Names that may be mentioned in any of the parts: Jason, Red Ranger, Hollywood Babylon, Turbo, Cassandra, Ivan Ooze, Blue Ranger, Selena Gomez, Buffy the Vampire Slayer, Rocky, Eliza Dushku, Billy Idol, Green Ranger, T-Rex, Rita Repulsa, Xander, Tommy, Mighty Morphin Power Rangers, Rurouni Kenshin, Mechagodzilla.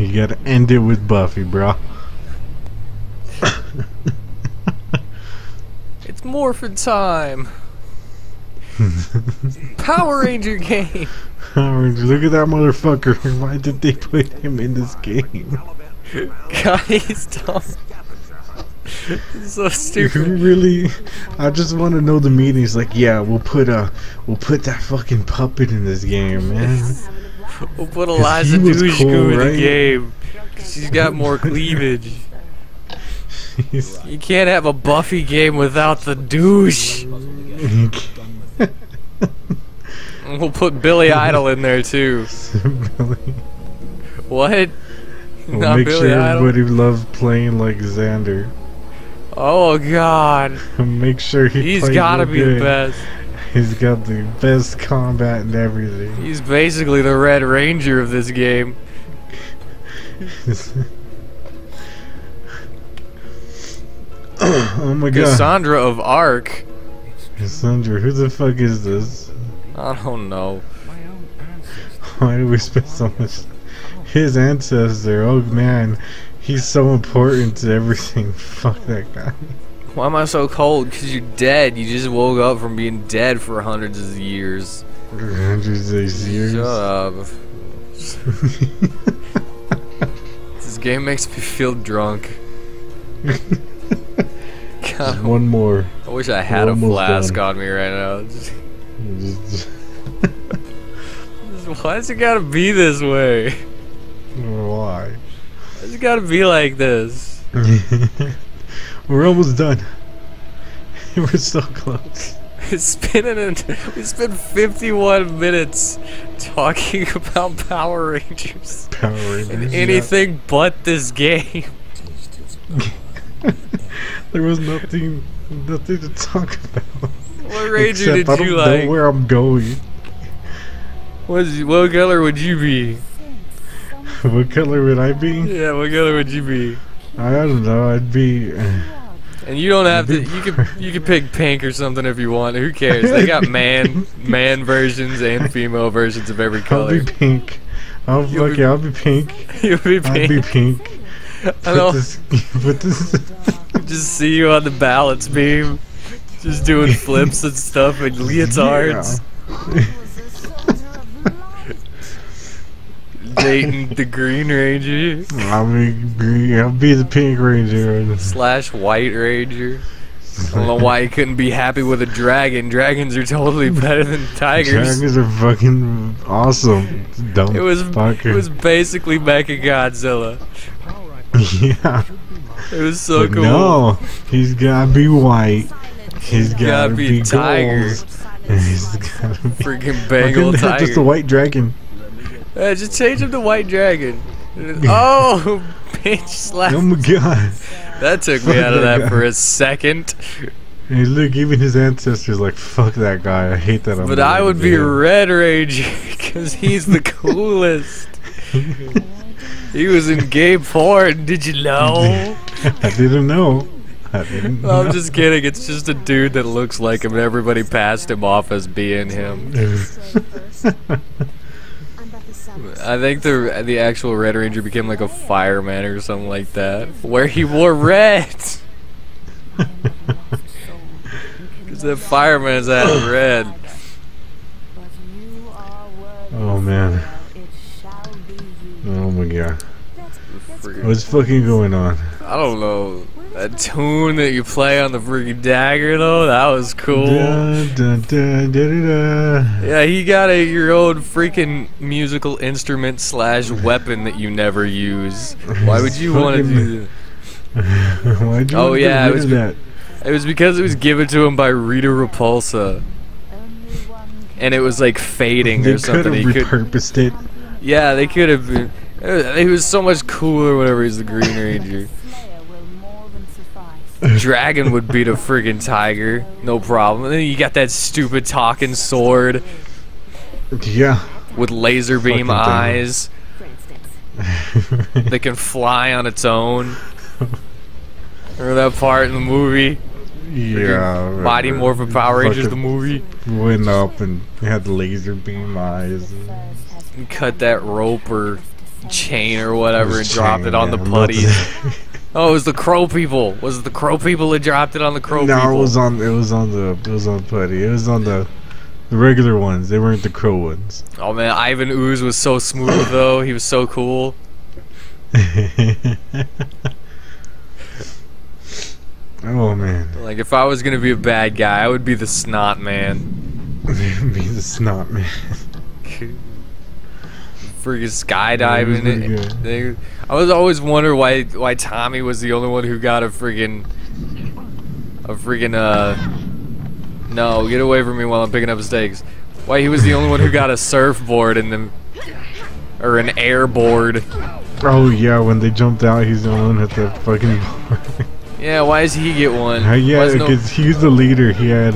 You gotta end it with Buffy, bro. It's Morphin time. Power Ranger game. Power Ranger, look at that motherfucker. Why did they put him in this game? God, he's dumb. It's so stupid. Really, I just want to know the meetings. Like, yeah, we'll put that fucking puppet in this game, man. We'll put Eliza Dushku in the game. She's got more cleavage. You can't have a Buffy game without the douche. We'll put Billy Idol in there too. What? We'll not make Billy sure Idol. Everybody loves playing like Xander. Oh God! Make sure he's gotta be the best. He's got the best combat and everything. He's basically the Red Ranger of this game. Oh my God! Cassandra of Ark. Cassandra, who the fuck is this? I don't know. Why do we spend so much? His ancestor. Oh man. He's so important to everything. Fuck that guy. Why am I so cold? Cause you're dead. You just woke up from being dead for hundreds of years. Hundreds of years. Shut up. This game makes me feel drunk. God, one more. I wish I had a flask on me right now. Why does it gotta be this way? Why? It's gotta be like this. We're almost done. We're so close. It's been we spent 51 minutes talking about Power Rangers. Power Rangers. And anything but this game. There was nothing to talk about. What Ranger did you like? I don't know where I'm going. What color would you be? What color would I be? Yeah, what color would you be? I don't know. I'd be. And you don't have to. You could pick pink or something if you want. Who cares? They got man versions and female versions of every color. I'll be pink. I'll be pink. You'll be pink. I'll be pink. Put this. Just see you on the balance beam, just doing flips and stuff and leotards. Yeah. Dating the Green Ranger. I'll be the Pink Ranger. Slash White Ranger. I don't know why he couldn't be happy with a dragon. Dragons are totally better than tigers. Dragons are fucking awesome. Dumb fucker. It was basically Mechagodzilla. Yeah. It was so cool. No, he's gotta be white. He's gotta be tiger. He's gotta be freaking Bengal tiger. Just a white dragon. Just change him to White Dragon. Oh, bitch slap. Oh my God. That took me out of that for a second. Hey, look, even his ancestors like, fuck that guy. I hate that. But I would be Red Ranger because he's the coolest. He was in game 4. Did you know? I didn't know. I'm just kidding. It's just a dude that looks like him. Everybody passed him off as being him. I think the actual Red Ranger became like a fireman or something like that, where he wore red. Because the fireman's out of red. Oh man. Oh my God. What's fucking going on? I don't know. That tune that you play on the freaking dagger though, that was cool. Yeah, he got your own freaking musical instrument slash weapon that you never use. Why would you want to do that? Why'd you it was because it was given to him by Rita Repulsa. And it was like fading or something. They could have repurposed it. Yeah, they could have been. He was so much cooler whenever he's the Green Ranger. Dragon would beat a friggin' tiger, no problem. And then you got that stupid talking sword. Yeah. With laser beam fucking eyes. They can fly on its own. Remember that part in the movie? Yeah. Mighty Morphin Power Rangers, the movie. Went up and had laser beam eyes. And cut that rope or chain or whatever and dropped it on the putties. Oh, it was the crow people. Was it the crow people that dropped it on the crow people? No, it was on the putty. It was on the regular ones. They weren't the crow ones. Oh man, Ivan Ooze was so smooth though. He was so cool. Oh man. Like if I was gonna be a bad guy, I would be the snot man. Be the snot man. Freaking skydiving. I was always wondering why Tommy was the only one who got a freaking no, get away from me while I'm picking up steaks. Why he was the only one who got a surfboard in them, or an airboard. Oh yeah, when they jumped out, he's the one at the fucking board. Yeah, why does he get one? Yeah, because he's the leader. He had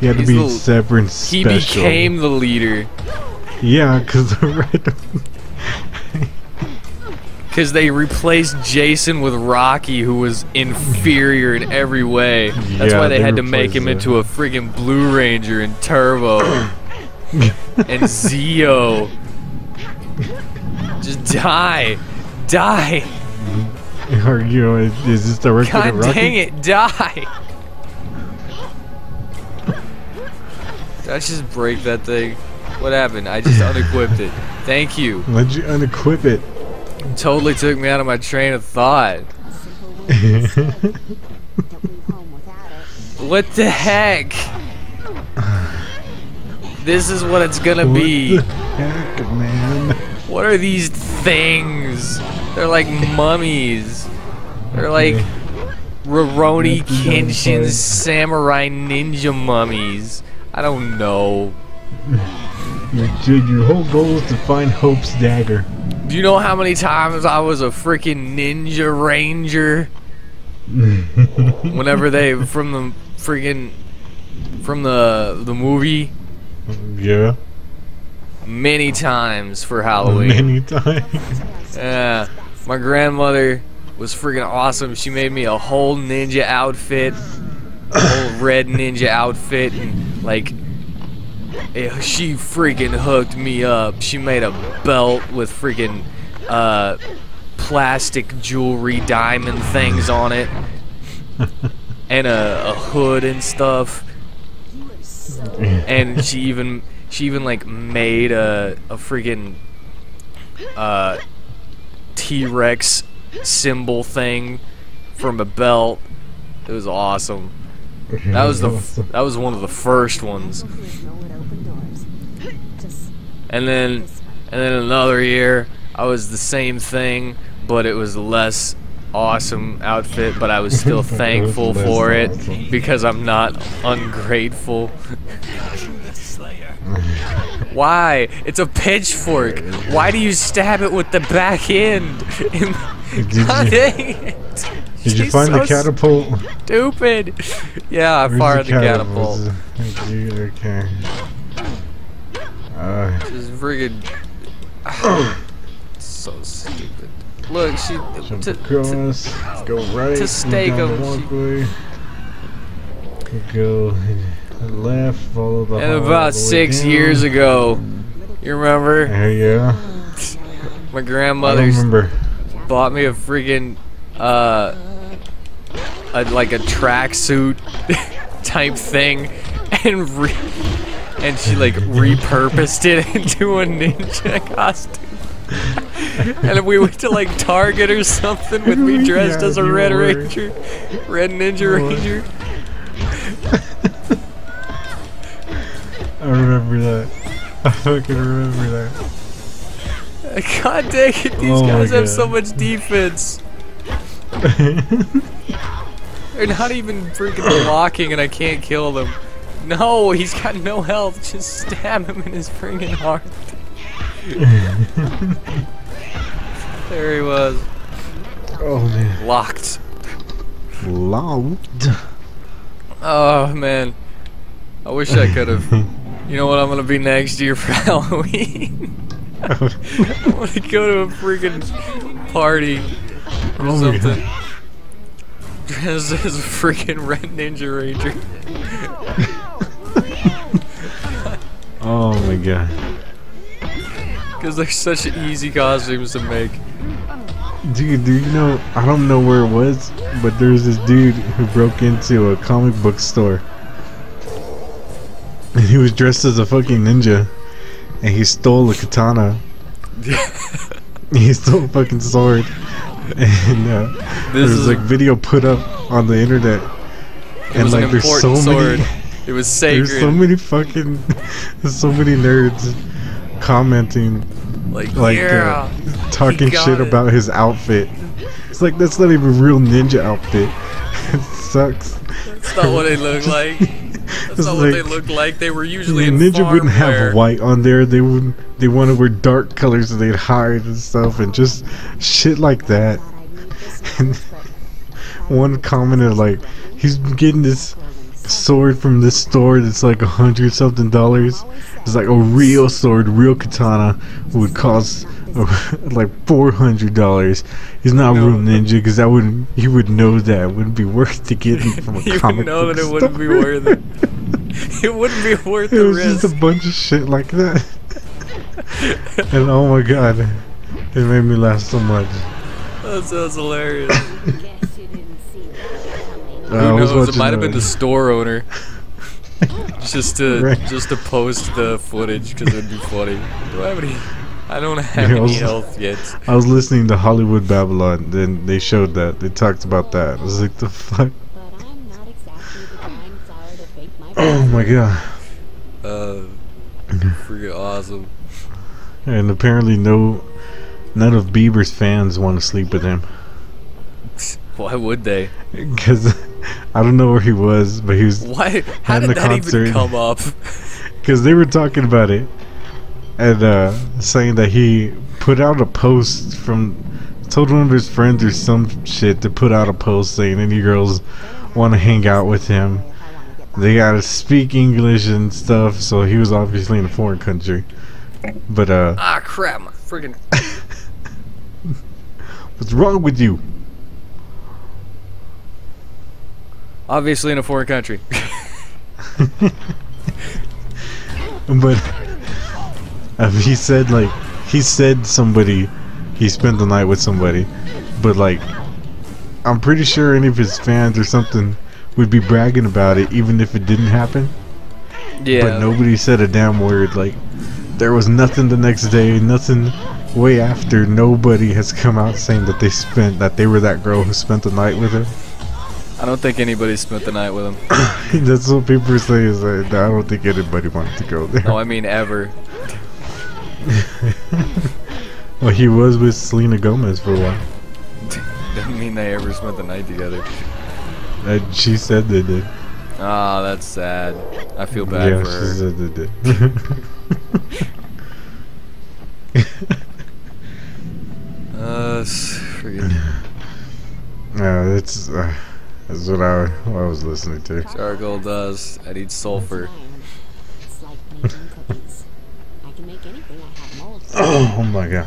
to be separate and special. He became the leader. Yeah, because they replaced Jason with Rocky, who was inferior in every way. That's why they had to make him into a friggin' Blue Ranger and Turbo and Zeo. Just die, die. Argue, is this the record of Rocky? God dang it, die! Did I just break that thing? What happened? I just unequipped it. Thank you. Why'd you unequip it? It totally took me out of my train of thought. What the heck? This is what it's gonna be. What the heck, man? What are these things? They're like mummies. They're like Rurouni Kenshin samurai ninja mummies. I don't know. Your whole goal is to find Hope's dagger. Do you know how many times I was a freaking ninja ranger? Whenever they from the movie. Yeah. Many times for Halloween. Many times. Yeah. My grandmother was freaking awesome. She made me a whole ninja outfit, a whole red ninja outfit, and like she freaking hooked me up. She made a belt with freaking plastic jewelry, diamond things on it, and a hood and stuff. And she even like made a freaking T-Rex symbol thing from a belt. It was awesome. That was one of the first ones. And then another year I was the same thing, but it was less awesome outfit, but I was still thankful for it because I'm not ungrateful. Why? It's a pitchfork. Why do you stab it with the back end? Did you find the catapult? Stupid. Yeah, I fired the catapult. Okay. Just friggin'. So stupid. Look, she to stake him. Go left, follow the. And about 6 years ago, you remember? Yeah. My grandmother bought me a friggin' like a tracksuit type thing, and she like repurposed it into a ninja costume. And we went to like Target or something with me dressed as a Red Ranger, Red Ninja Ranger. I remember that. I fucking remember that. God dang it, these guys have so much defense. They're not even freaking blocking and I can't kill them. No, he's got no health. Just stab him in his freaking heart. There he was. Oh man. Locked. Locked. Oh man. I wish I could have. You know what I'm gonna be next year for Halloween? I'm gonna go to a freaking party or something. Dressed as a freaking Red Ninja Ranger. Oh my god. Because they're such easy costumes to make. Dude, do you know, I don't know where it was, but there's this dude who broke into a comic book store. And he was dressed as a fucking ninja. And he stole a katana. He stole a fucking sword. And there was like video put up on the internet. And like there's so many. It was sacred. There's so many fucking, so many nerds commenting, like yeah, talking shit about his outfit. It's like, that's not even a real ninja outfit. It sucks. That's not what they look like. That's not what they look like. They were usually in ninja wouldn't have white on there. They wouldn't. They want to wear dark colors and they'd hide and stuff and just shit like that. And one commented like, he's getting this sword from this store that's like $100 something. It's like a real sword, real katana would cost like $400. He's not real ninja because that wouldn't, he would know that it wouldn't be worth to get from a comic book. He would know that it wouldn't be worth it. It wouldn't be worth the risk. It was just a bunch of shit like that. And oh my god, it made me laugh so much. That sounds hilarious. Who knows? It might have been the store owner, just to post the footage because it would be funny. I don't have any health yet. I was listening to Hollywood Babylon, then they showed that, they talked about that. I was like, the fuck. Oh my god. Freaking awesome. And apparently, none of Bieber's fans want to sleep with him. Why would they? Because I don't know where he was, but he was. Why? How did that even come up? Because they were talking about it and saying that he put out a post told one of his friends or some shit to put out a post saying any girls want to hang out with him. They gotta speak English and stuff, so he was obviously in a foreign country. But ah crap! My friggin'. What's wrong with you? Obviously in a foreign country. But he said somebody, he spent the night with somebody, but like I'm pretty sure any of his fans or something would be bragging about it even if it didn't happen. Yeah. But nobody said a damn word. Like there was nothing the next day, nothing way after. Nobody has come out saying that they were that girl who spent the night with him. I don't think anybody spent the night with him. That's what people say, is like, I don't think anybody wanted to go there. No, I mean ever. Well, he was with Selena Gomez for a while. Doesn't mean they ever spent the night together. And she said they did. Ah, that's sad. I feel bad for her. Yeah, she said they did. That's what I was listening to. Charcoal does. I need sulfur. Oh my god.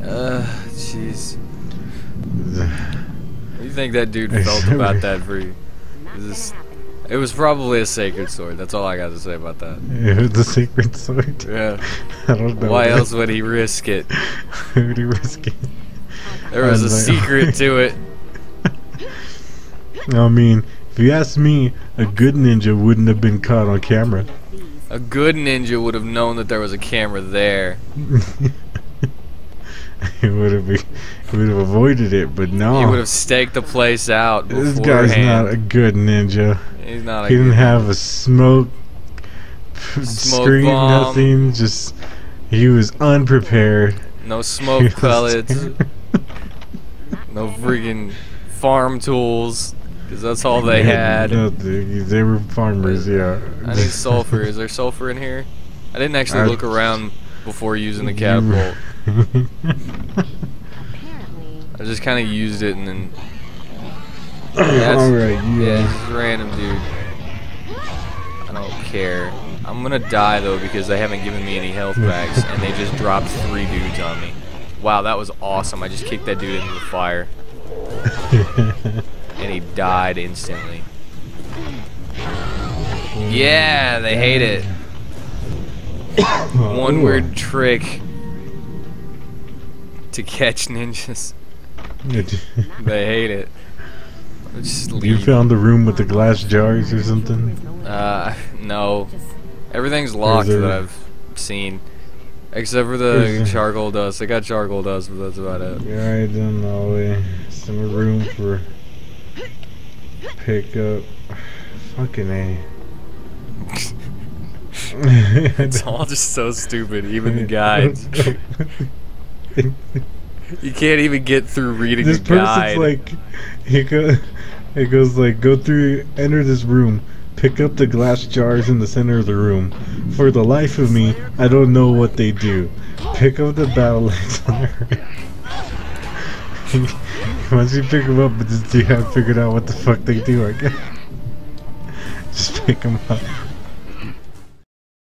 Jeez. What do you think that dude felt about that? It was probably a sacred sword. That's all I got to say about that. Yeah, the sacred sword. Yeah. I don't know. Why else would he risk it? Why would he risk it? There was a secret to it. I mean, if you ask me, a good ninja wouldn't have been caught on camera. A good ninja would have known that there was a camera there. He would have avoided it, but no. He would have staked the place out beforehand. This guy's not a good ninja. He's not a good ninja. He didn't have a smoke screen, bomb. Nothing. Just he was unprepared. No smoke pellets. No friggin' farm tools, because that's all they had. No, they were farmers, yeah. I need sulfur. Is there sulfur in here? I didn't actually look around before using the catapult. I just kind of used it and then. Alright, yeah. This is random, dude. I don't care. I'm gonna die though because they haven't given me any health packs and they just dropped 3 dudes on me. Wow, that was awesome. I just kicked that dude into the fire. And he died instantly. Yeah, they hate it. One weird trick to catch ninjas. They hate it. Just leave. You found the room with the glass jars or something? No. Everything's locked that I've seen. Except for the charcoal dust. They got charcoal dust, but that's about it. Yeah, I don't know. Some room for pickup. Fucking A. It's all just so stupid, even the guides. You can't even get through reading the guide. This person's like, it goes like, go through, enter this room, pick up the glass jars in the center of the room. For the life of me, I don't know what they do. Pick up the battle axe on her. Once you pick them up, but just, you have figured out what the fuck they do, I guess. Just pick them up.